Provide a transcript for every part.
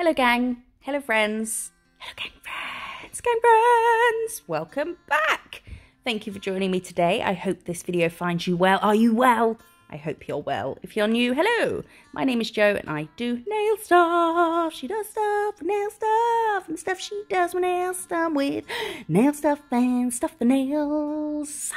Hello gang, hello friends, gang friends, welcome back. Thank you for joining me today. I hope this video finds you well. Are you well? I hope you're well. If you're new, hello. My name is Jo and I do nail stuff. She does stuff with nail stuff and stuff she does with nail stuff with nail stuff and stuff for nails.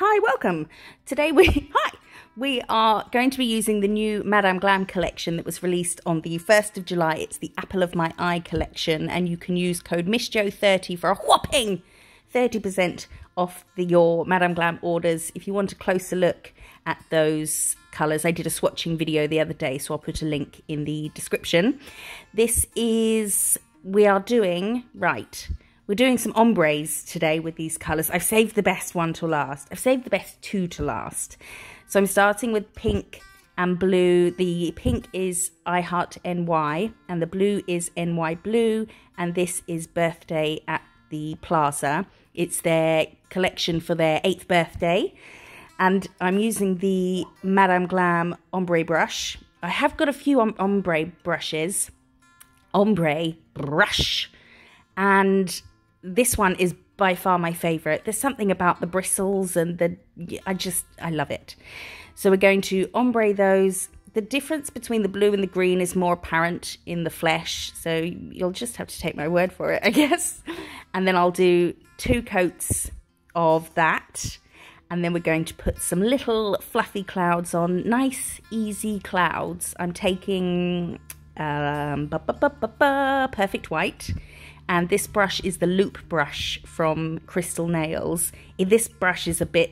Hi, welcome. Today we are going to be using the new Madam Glam collection that was released on the 1st of July. It's the Apple of My Eye collection, and you can use code MissJo30 for a whopping 30% off your Madam Glam orders. If you want a closer look at those colours, I did a swatching video the other day, so I'll put a link in the description. We're doing some ombres today with these colours. I've saved the best one to last. I've saved the best two to last. So I'm starting with pink and blue. The pink is I Heart NY and the blue is NY Blue. And this is Birthday at the Plaza. It's their collection for their 8th birthday. And I'm using the Madame Glam ombre brush. I have got a few ombre brush. And this one is by far my favourite. There's something about the bristles and I love it. So we're going to ombre those. The difference between the blue and the green is more apparent in the flesh, so you'll just have to take my word for it, I guess. And then I'll do two coats of that. And then we're going to put some little fluffy clouds on. Nice, easy clouds. I'm taking Perfect White. And this brush is the Loop brush from Crystal Nails. This brush is a bit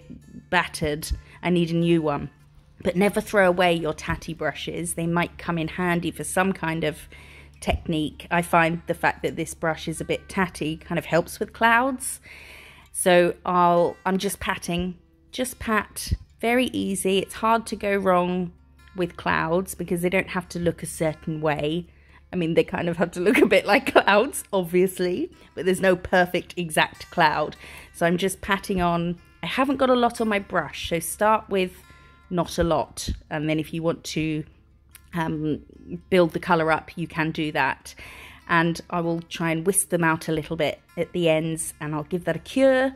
battered. I need a new one. But never throw away your tatty brushes. They might come in handy for some kind of technique. I find the fact that this brush is a bit tatty kind of helps with clouds. So I'm just patting. Just pat. Very easy. It's hard to go wrong with clouds because they don't have to look a certain way. I mean, they kind of have to look a bit like clouds, obviously, but there's no perfect exact cloud. So I'm just patting on. I haven't got a lot on my brush, so start with not a lot. And then if you want to build the colour up, you can do that. And I will try and whisk them out a little bit at the ends, and I'll give that a cure.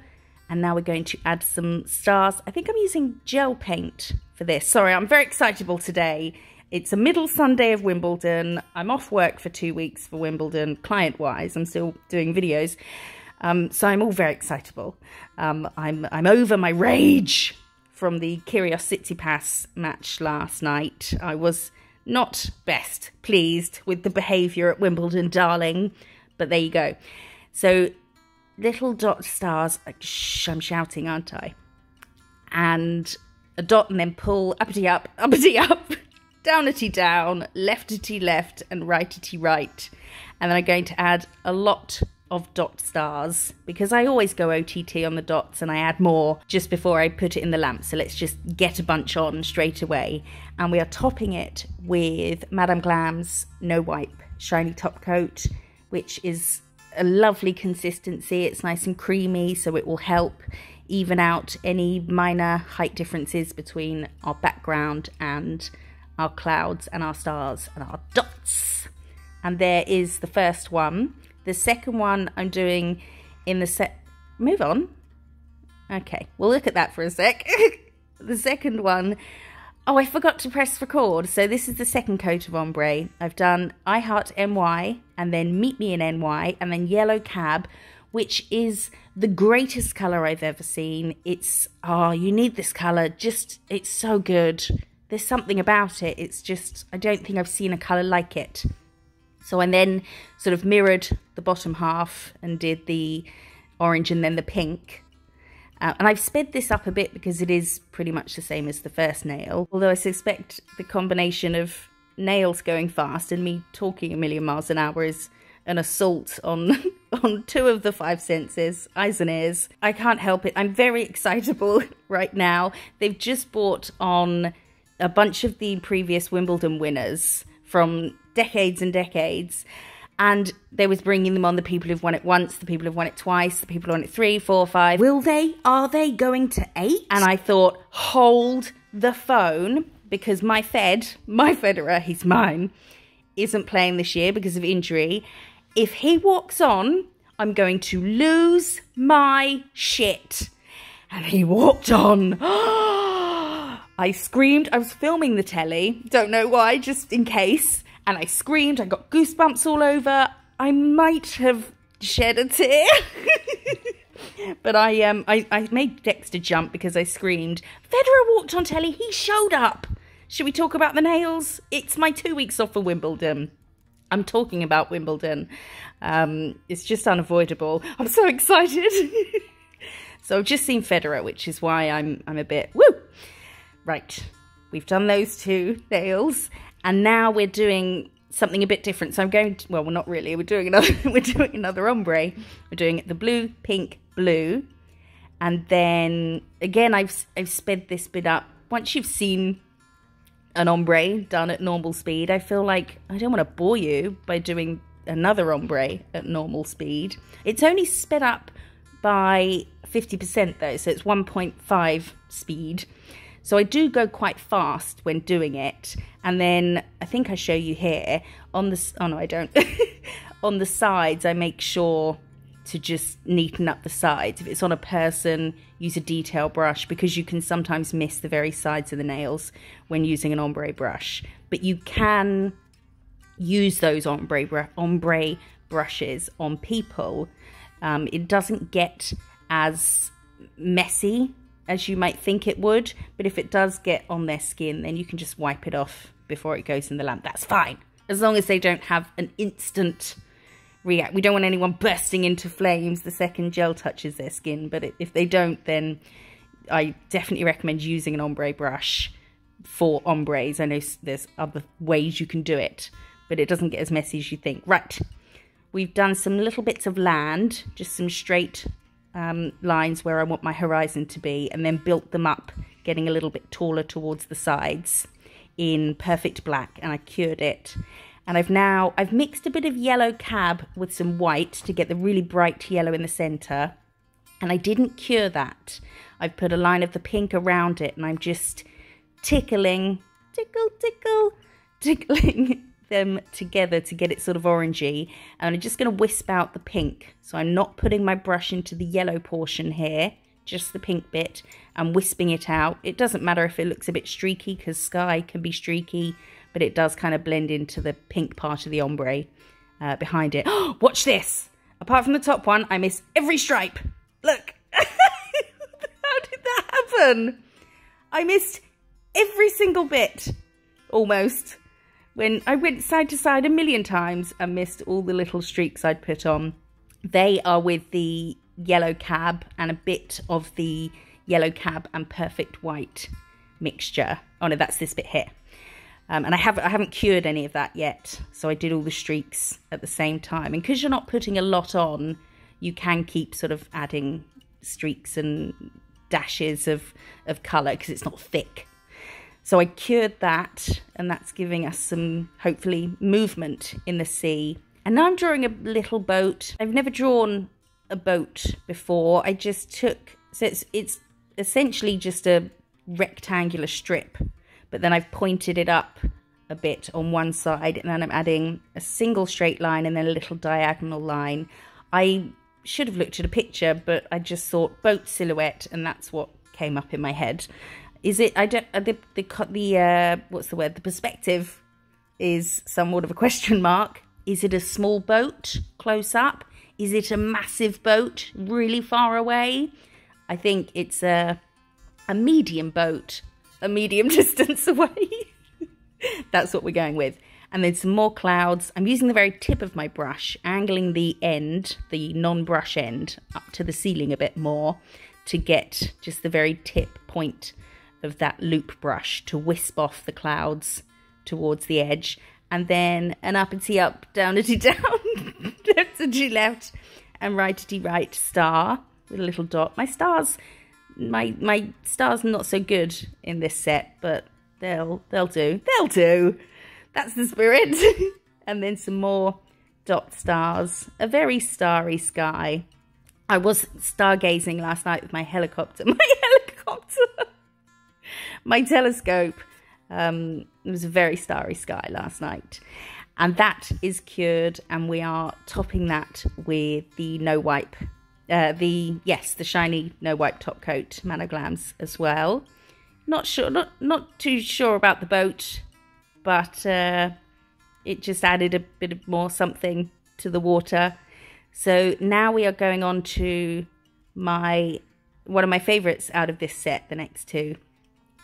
And now we're going to add some stars. I think I'm using gel paint for this. Sorry, I'm very excitable today. It's a middle Sunday of Wimbledon. I'm off work for 2 weeks for Wimbledon, client-wise. I'm still doing videos, so I'm all very excitable. I'm over my rage from the Kyrgios Tsitsipas match last night. I was not best pleased with the behaviour at Wimbledon, darling, but there you go. So little dot stars. I'm shouting, aren't I? And a dot, and then pull uppity up, uppity up. Downity down, leftity left, and rightity right. And then I'm going to add a lot of dot stars because I always go OTT on the dots and I add more just before I put it in the lamp. So let's just get a bunch on straight away. And we are topping it with Madam Glam's No Wipe Shiny Top Coat, which is a lovely consistency. It's nice and creamy, so it will help even out any minor height differences between our background and our clouds and our stars and our dots. And there is the first one. The second one I'm doing in the set. Move on. Okay, we'll look at that for a sec. The second one. Oh, I forgot to press record. So this is the second coat of ombre. I've done I Heart NY and then Meet Me in NY and then Yellow Cab, which is the greatest colour I've ever seen. You need this colour. It's so good. There's something about it, I don't think I've seen a colour like it. So I then sort of mirrored the bottom half and did the orange and then the pink. And I've sped this up a bit because it is pretty much the same as the first nail. Although I suspect the combination of nails going fast and me talking a million miles an hour is an assault on, on two of the five senses, eyes and ears. I can't help it. I'm very excitable right now. They've just bought on a bunch of the previous Wimbledon winners from decades and decades, And they was bringing them on the people who've won it once, the people who've won it twice, the people who've won it 3, 4, 5. Will they? Are they going to 8? And I thought, hold the phone, because my Federer, he's mine, isn't playing this year because of injury. If he walks on, I'm going to lose my shit. And he walked on. I screamed. I was filming the telly. Don't know why, just in case. And I screamed. I got goosebumps all over. I might have shed a tear. But I made Dexter jump because I screamed. Federer walked on telly. He showed up. Should we talk about the nails? It's my 2 weeks off for Wimbledon. I'm talking about Wimbledon. It's just unavoidable. I'm so excited. So I've just seen Federer, which is why I'm a bit, woo! Right, we've done those 2 nails, and now we're doing something a bit different. So I'm going to, well, we're not really, we're doing another ombre. We're doing the blue, pink, blue. And then, again, I've sped this bit up. Once you've seen an ombre done at normal speed, I feel like I don't want to bore you by doing another ombre at normal speed. It's only sped up by 50% though, so it's 1.5 speed. So I do go quite fast when doing it. And then I think I show you here on the, oh no, I don't. On the sides, I make sure to just neaten up the sides. If it's on a person, use a detail brush, because you can sometimes miss the very sides of the nails when using an ombre brush. But you can use those ombre brushes on people. It doesn't get as messy as you might think it would, but if it does get on their skin, then you can just wipe it off before it goes in the lamp. That's fine, as long as they don't have an instant react. We don't want anyone bursting into flames the second gel touches their skin, but if they don't, then I definitely recommend using an ombre brush for ombres. I know there's other ways you can do it, but it doesn't get as messy as you think. Right, we've done some little bits of land, just some straight lines where I want my horizon to be, and then built them up, getting a little bit taller towards the sides in perfect black, and I cured it. And I've mixed a bit of yellow cab with some white to get the really bright yellow in the center, and I didn't cure that. I've put a line of the pink around it, and I'm just tickling them together to get it sort of orangey, and I'm just going to wisp out the pink. So I'm not putting my brush into the yellow portion here, just the pink bit. I'm wisping it out. It doesn't matter if it looks a bit streaky, because sky can be streaky, but it does kind of blend into the pink part of the ombre behind it. Watch this! Apart from the top one, I miss every stripe. Look! How did that happen? I missed every single bit, almost. When I went side to side a million times and missed all the little streaks I'd put on. They are with the yellow cab and a bit of the yellow cab and perfect white mixture. Oh no, that's this bit here. And I haven't cured any of that yet. So I did all the streaks at the same time. And because you're not putting a lot on, you can keep sort of adding streaks and dashes of colour, because it's not thick. So I cured that, and that's giving us some, hopefully, movement in the sea. And now I'm drawing a little boat. I've never drawn a boat before. I just took, so it's essentially just a rectangular strip, but then I've pointed it up a bit on one side, and then I'm adding a single straight line and then a little diagonal line. I should have looked at a picture, but I just thought boat silhouette, and that's what came up in my head. Is it, I don't, what's the word? The perspective is somewhat of a question mark. Is it a small boat close up? Is it a massive boat really far away? I think it's a medium boat, a medium distance away. That's what we're going with. And then some more clouds. I'm using the very tip of my brush, angling the end, the non-brush end, up to the ceiling a bit more to get just the very tip point of that loop brush to wisp off the clouds towards the edge, and then an uppity up, downity down, leftity left, and rightity right star with a little dot. My stars, my stars are not so good in this set, but they'll do. That's the spirit. And then some more dot stars, a very starry sky. I was stargazing last night with my helicopter. My telescope. It was a very starry sky last night. And that is cured, and we are topping that with the no wipe, the shiny no wipe top coat, Madam Glam's as well. Not sure, not too sure about the boat, but it just added a bit more something to the water. So now we are going on to one of my favourites out of this set. The next two.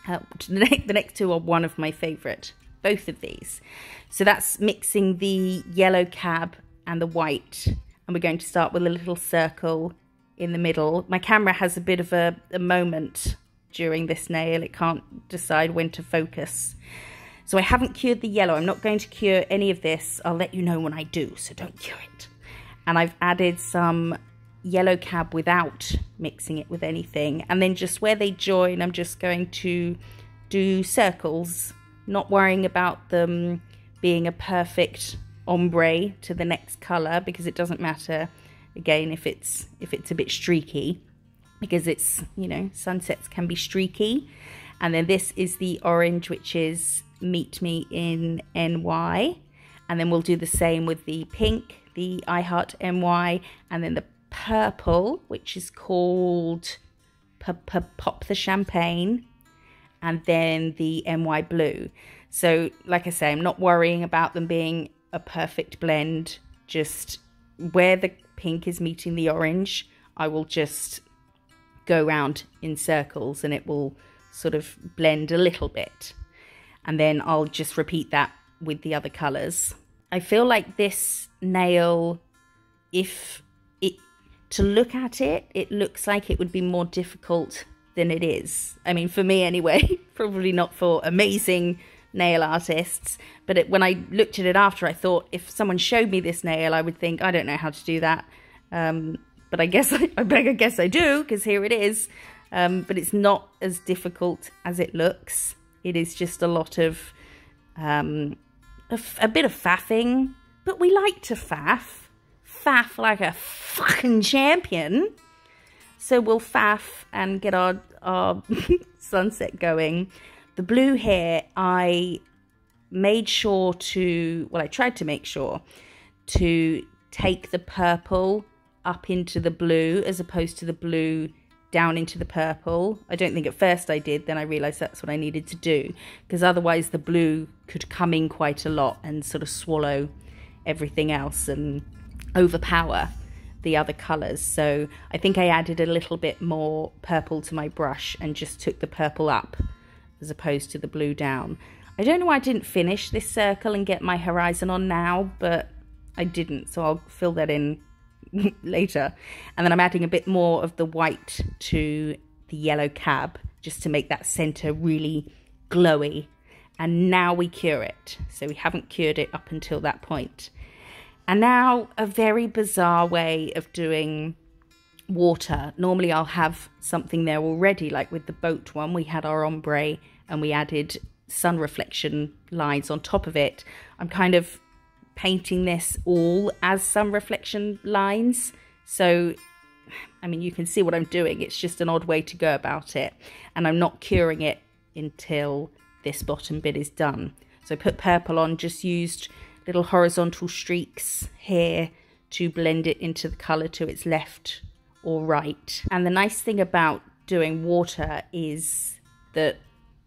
The next two are one of my favourite, both of these. So that's mixing the yellow cab and the white. And we're going to start with a little circle in the middle. My camera has a bit of a moment during this nail. It can't decide when to focus. So I haven't cured the yellow. I'm not going to cure any of this. I'll let you know when I do, so don't cure it. And I've added some yellow cab without mixing it with anything, and then just where they join I'm just going to do circles, not worrying about them being a perfect ombre to the next color, because it doesn't matter again if it's a bit streaky, because it's, you know, sunsets can be streaky. And then this is the orange, which is Meet Me in NY, and then we'll do the same with the pink, the I Heart NY, and then the purple, which is called P-P-Pop the Champagne, and then the NY Blue. So like I say, I'm not worrying about them being a perfect blend. Just where the pink is meeting the orange, I will just go round in circles and it will sort of blend a little bit. And then I'll just repeat that with the other colours. I feel like this nail, to look at it, it looks like it would be more difficult than it is. I mean, for me anyway, probably not for amazing nail artists. But when I looked at it after, I thought if someone showed me this nail, I would think, I don't know how to do that. But I guess I guess I do, because here it is. But it's not as difficult as it looks. It is just a lot of a bit of faffing. But we like to faff. Faff like a fucking champion. So we'll faff and get our sunset going. The blue here, I made sure to, well, I tried to make sure to take the purple up into the blue as opposed to the blue down into the purple. I don't think at first I did, then I realised that's what I needed to do, because otherwise the blue could come in quite a lot and sort of swallow everything else and overpower the other colours. So I think I added a little bit more purple to my brush and just took the purple up as opposed to the blue down. I don't know why I didn't finish this circle and get my horizon on now, but I didn't, so I'll fill that in later. And then I'm adding a bit more of the white to the yellow cab just to make that centre really glowy. And now we cure it. So we haven't cured it up until that point. And now a very bizarre way of doing water. Normally I'll have something there already, like with the boat one, we had our ombre and we added sun reflection lines on top of it. I'm kind of painting this all as sun reflection lines. So, I mean, you can see what I'm doing. It's just an odd way to go about it. And I'm not curing it until this bottom bit is done. So I put purple on, just used little horizontal streaks here to blend it into the colour to its left or right. And the nice thing about doing water is that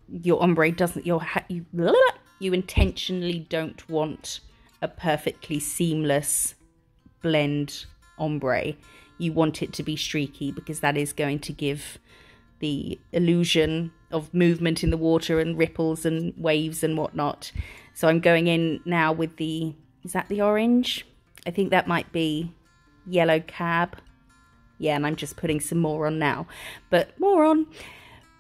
your ombre doesn't, you intentionally don't want a perfectly seamless blend ombre. You want it to be streaky, because that is going to give the illusion of movement in the water and ripples and waves and whatnot. So I'm going in now with the, is that the orange? I think that might be yellow cab. Yeah, and I'm just putting some more on now. But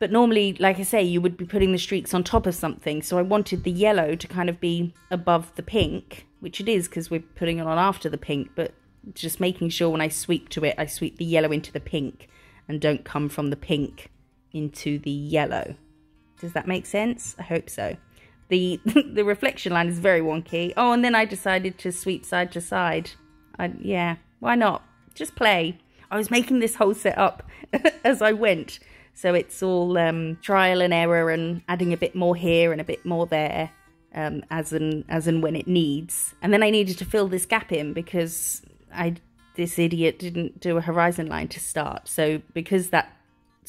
normally, like I say, you would be putting the streaks on top of something. So I wanted the yellow to kind of be above the pink, which it is, because we're putting it on after the pink, but just making sure when I sweep to it, I sweep the yellow into the pink and don't come from the pink into the yellow. Does that make sense? I hope so. the reflection line is very wonky. Oh, and then I decided to sweep side to side. Yeah, why not? Just play. I was making this whole set up as I went. So it's all trial and error and adding a bit more here and a bit more there as and when it needs. And then I needed to fill this gap in because this idiot didn't do a horizon line to start. So because that's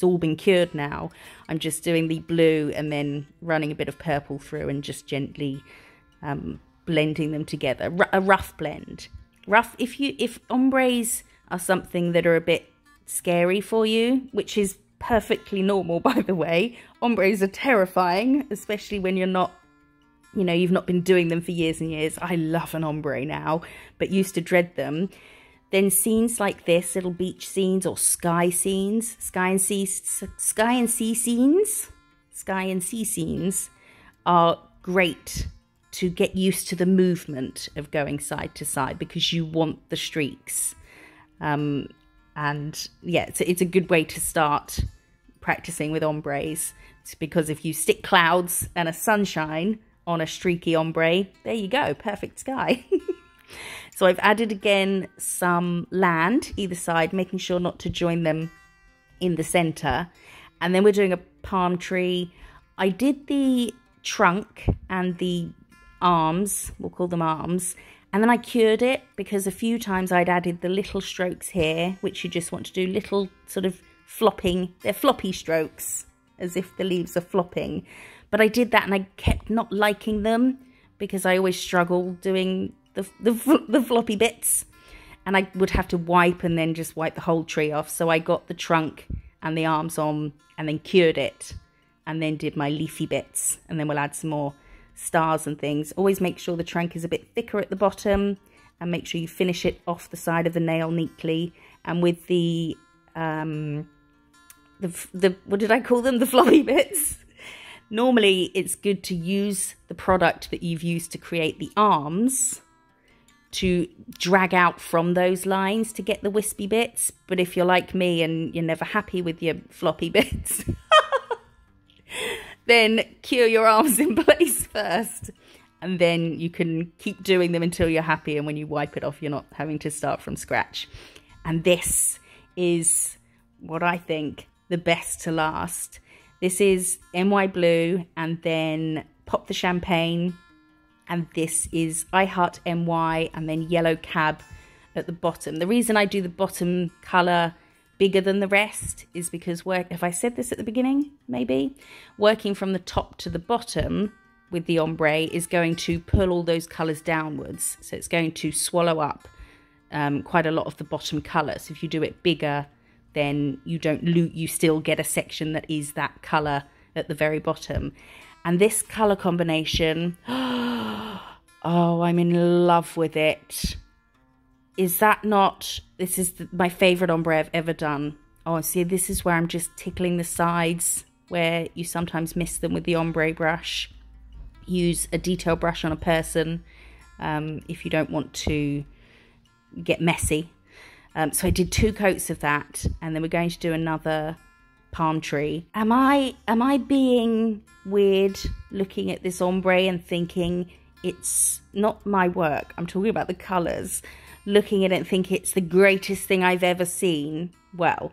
all been cured now, I'm just doing the blue and then running a bit of purple through and just gently blending them together. A rough blend. Rough, if ombres are something that are a bit scary for you, which is perfectly normal, by the way. Ombres are terrifying, especially when you're not, you know, you've not been doing them for years and years. I love an ombre now, but used to dread them. Then scenes like this, little beach scenes or sky and sea scenes are great to get used to the movement of going side to side because you want the streaks. And yeah, it's a good way to start practicing with ombres. It's because if you stick clouds and a sunshine on a streaky ombre, there you go, perfect sky. So I've added again some land either side, making sure not to join them in the center. And then we're doing a palm tree. I did the trunk and the arms, we'll call them arms, and then I cured it because a few times I'd added the little strokes here, which you just want to do little sort of flopping, they're floppy strokes, as if the leaves are flopping. But I did that and I kept not liking them because I always struggle doing the floppy bits. And I would have to wipe and then just wipe the whole tree off. So I got the trunk and the arms on and then cured it and then did my leafy bits. And then we'll add some more stars and things. Always make sure the trunk is a bit thicker at the bottom and make sure you finish it off the side of the nail neatly. And with the what did I call them, the floppy bits, normally it's good to use the product that you've used to create the arms to drag out from those lines to get the wispy bits. But if you're like me and you're never happy with your floppy bits, then cure your arms in place first, and then you can keep doing them until you're happy, and when you wipe it off you're not having to start from scratch. And this is what I think the best to last. This is NY Blue and then Pop the Champagne, and this is I Heart NY and then Yellow Cab at the bottom. The reason I do the bottom colour bigger than the rest is because if I said this at the beginning, maybe working from the top to the bottom with the ombre is going to pull all those colors downwards, so it's going to swallow up quite a lot of the bottom color. So if you do it bigger, then you don't lose, you still get a section that is that color at the very bottom. And this color combination, oh, I'm in love with it. Is that not, this is my favourite ombre I've ever done. Oh, see, this is where I'm just tickling the sides, where you sometimes miss them with the ombre brush. Use a detail brush on a person if you don't want to get messy. So I did 2 coats of that, and then we're going to do another palm tree. Am I being weird looking at this ombre and thinking it's not my work? I'm talking about the colours. Looking at it and think it's the greatest thing I've ever seen. Well,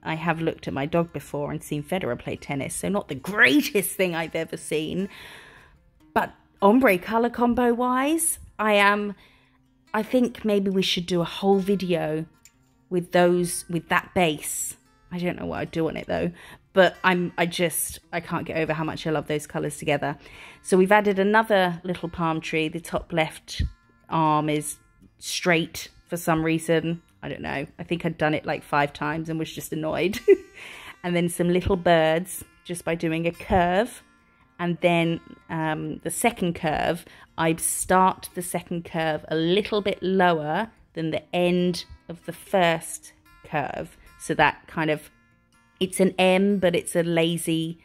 I have looked at my dog before and seen Federer play tennis, so not the greatest thing I've ever seen. But ombre colour combo wise, I think maybe we should do a whole video with those, with that base. I don't know what I'd do on it though, but I can't get over how much I love those colours together. So we've added another little palm tree. The top left arm is straight for some reason, I don't know. I think I'd done it like 5 times and was just annoyed. And then some little birds just by doing a curve, and then the second curve, I'd start the second curve a little bit lower than the end of the first curve, so that kind of, it's an M but it's a lazy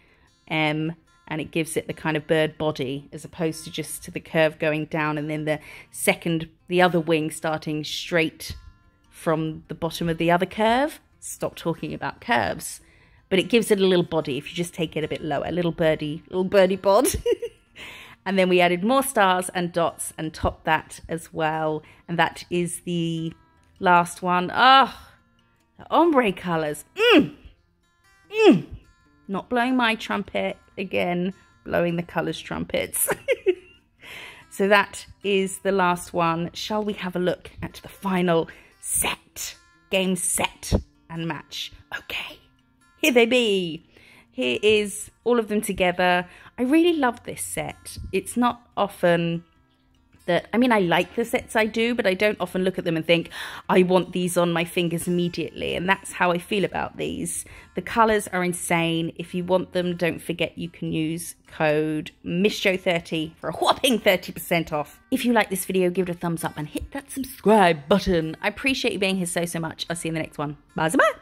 M, and it gives it the kind of bird body, as opposed to just to the curve going down and then the second, the other wing starting straight from the bottom of the other curve. Stop talking about curves. But it gives it a little body if you just take it a bit lower, a little birdie bod. And then we added more stars and dots and topped that as well. And that is the last one. Oh, the ombre colours. Not blowing my trumpet again, blowing the colours trumpets. So that is the last one. Shall we have a look at the final set? Game, set and match. Okay, here they be. Here is all of them together. I really love this set. It's not often that, I mean, I like the sets I do, but I don't often look at them and think, I want these on my fingers immediately. And that's how I feel about these. The colours are insane. If you want them, don't forget you can use code MISSJO30 for a whopping 30% off. If you like this video, give it a thumbs up and hit that subscribe button. I appreciate you being here so much. I'll see you in the next one. Bye-bye.